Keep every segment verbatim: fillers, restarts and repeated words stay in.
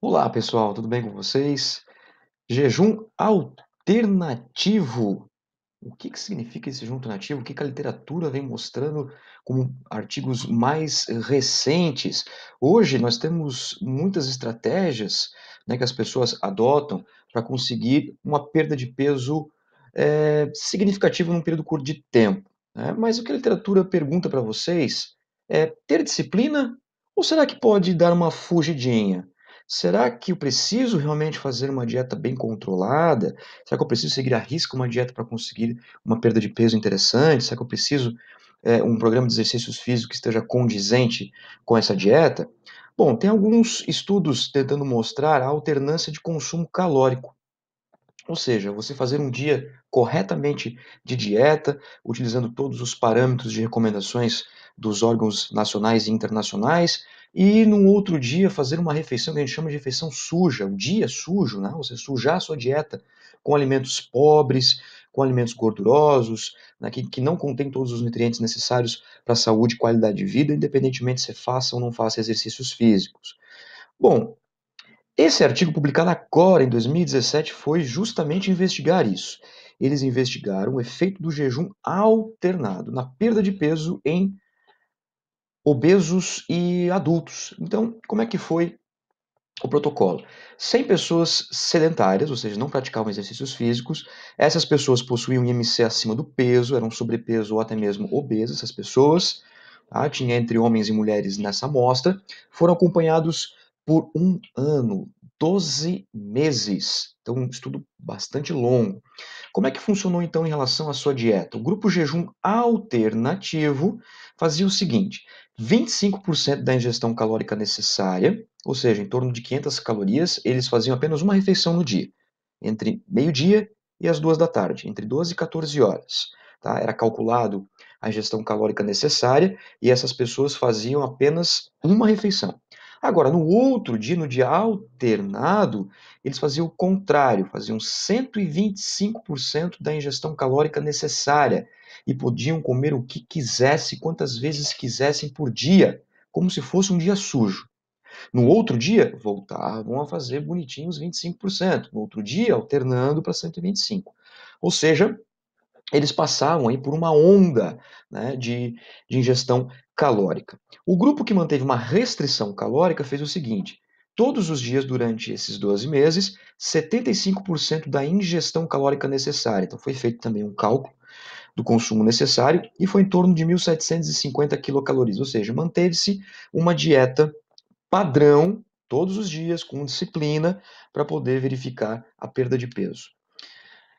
Olá, pessoal, tudo bem com vocês? Jejum alternativo. O que, que significa esse jejum alternativo? O que, que a literatura vem mostrando como artigos mais recentes? Hoje nós temos muitas estratégias, né, que as pessoas adotam para conseguir uma perda de peso é, significativa num período curto de tempo, né? Mas o que a literatura pergunta para vocês é: ter disciplina ou será que pode dar uma fugidinha? Será que eu preciso realmente fazer uma dieta bem controlada? Será que eu preciso seguir à risca uma dieta para conseguir uma perda de peso interessante? Será que eu preciso é, um programa de exercícios físicos que esteja condizente com essa dieta? Bom, tem alguns estudos tentando mostrar a alternância de consumo calórico. Ou seja, você fazer um dia corretamente de dieta, utilizando todos os parâmetros de recomendações dos órgãos nacionais e internacionais, e num outro dia fazer uma refeição que a gente chama de refeição suja, um dia sujo, né? Você sujar a sua dieta com alimentos pobres, com alimentos gordurosos, né? que, que não contém todos os nutrientes necessários para a saúde e qualidade de vida, independentemente se faça ou não faça exercícios físicos. Bom, esse artigo publicado agora em dois mil e dezessete foi justamente investigar isso. Eles investigaram o efeito do jejum alternado na perda de peso em obesos e adultos. Então, como é que foi o protocolo? cem pessoas sedentárias, ou seja, não praticavam exercícios físicos. Essas pessoas possuíam I M C acima do peso, eram sobrepeso ou até mesmo obesas, essas pessoas. Tá? Tinha entre homens e mulheres nessa amostra. Foram acompanhados por um ano, doze meses. Então, um estudo bastante longo. Como é que funcionou, então, em relação à sua dieta? O grupo jejum alternativo fazia o seguinte: vinte e cinco por cento da ingestão calórica necessária, ou seja, em torno de quinhentas calorias, eles faziam apenas uma refeição no dia, entre meio-dia e as duas da tarde, entre doze e quatorze horas. Tá? Era calculado a ingestão calórica necessária e essas pessoas faziam apenas uma refeição. Agora, no outro dia, no dia alternado, eles faziam o contrário, faziam cento e vinte e cinco por cento da ingestão calórica necessária e podiam comer o que quisessem, quantas vezes quisessem por dia, como se fosse um dia sujo. No outro dia, voltavam a fazer bonitinhos vinte e cinco por cento, no outro dia, alternando para cento e vinte e cinco por cento. Ou seja, eles passavam aí por uma onda, né, de, de ingestão calórica. O grupo que manteve uma restrição calórica fez o seguinte: todos os dias durante esses doze meses, setenta e cinco por cento da ingestão calórica necessária. Então foi feito também um cálculo do consumo necessário e foi em torno de mil setecentos e cinquenta quilocalorias, ou seja, manteve-se uma dieta padrão todos os dias com disciplina para poder verificar a perda de peso.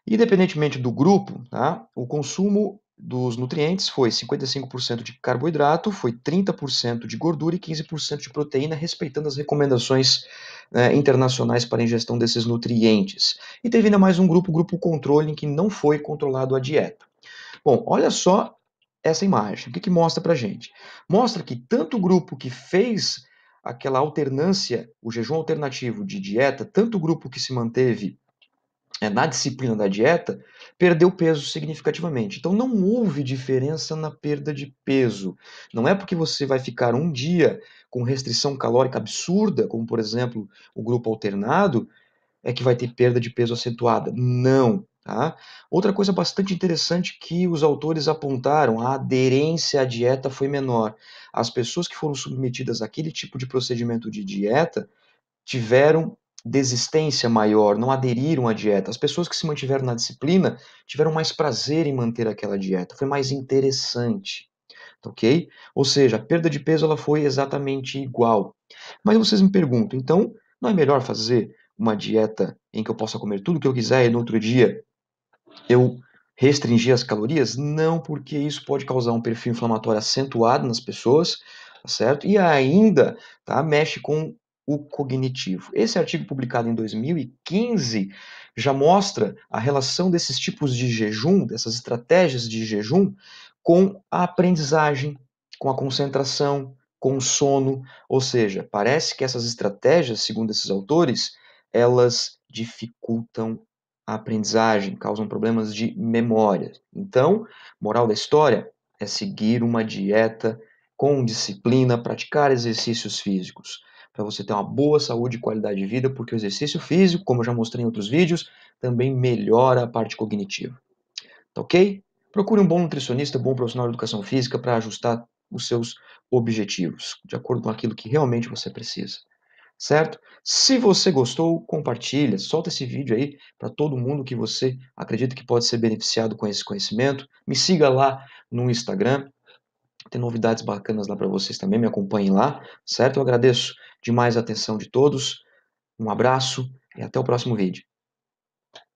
Independentemente do grupo, tá? O consumo dos nutrientes foi cinquenta e cinco por cento de carboidrato, foi trinta por cento de gordura e quinze por cento de proteína, respeitando as recomendações né, internacionais para a ingestão desses nutrientes. E teve ainda mais um grupo, o grupo controle, em que não foi controlado a dieta. Bom, olha só essa imagem. O que, que mostra pra gente? Mostra que tanto o grupo que fez aquela alternância, o jejum alternativo de dieta, tanto o grupo que se manteve na disciplina da dieta, perdeu peso significativamente. Então não houve diferença na perda de peso. Não é porque você vai ficar um dia com restrição calórica absurda, como por exemplo o grupo alternado, é que vai ter perda de peso acentuada. Não. Tá? Outra coisa bastante interessante que os autores apontaram: a aderência à dieta foi menor. As pessoas que foram submetidas àquele tipo de procedimento de dieta tiveram desistência maior, não aderiram à dieta. As pessoas que se mantiveram na disciplina tiveram mais prazer em manter aquela dieta, foi mais interessante, ok? Ou seja, a perda de peso ela foi exatamente igual. Mas vocês me perguntam, então, não é melhor fazer uma dieta em que eu possa comer tudo que eu quiser e no outro dia eu restringir as calorias? Não, porque isso pode causar um perfil inflamatório acentuado nas pessoas, tá certo? E ainda, tá, mexe com o cognitivo. Esse artigo publicado em dois mil e quinze já mostra a relação desses tipos de jejum, dessas estratégias de jejum, com a aprendizagem, com a concentração, com o sono. Ou seja, parece que essas estratégias, segundo esses autores, elas dificultam a aprendizagem, causam problemas de memória. Então, moral da história é seguir uma dieta com disciplina, praticar exercícios físicos. para você ter uma boa saúde e qualidade de vida, porque o exercício físico, como eu já mostrei em outros vídeos, também melhora a parte cognitiva. Tá ok? Procure um bom nutricionista, bom profissional de educação física para ajustar os seus objetivos, de acordo com aquilo que realmente você precisa. Certo? Se você gostou, compartilha, solta esse vídeo aí para todo mundo que você acredita que pode ser beneficiado com esse conhecimento. Me siga lá no Instagram, tem novidades bacanas lá para vocês também, me acompanhem lá, certo? Eu agradeço demais a atenção de todos, um abraço e até o próximo vídeo.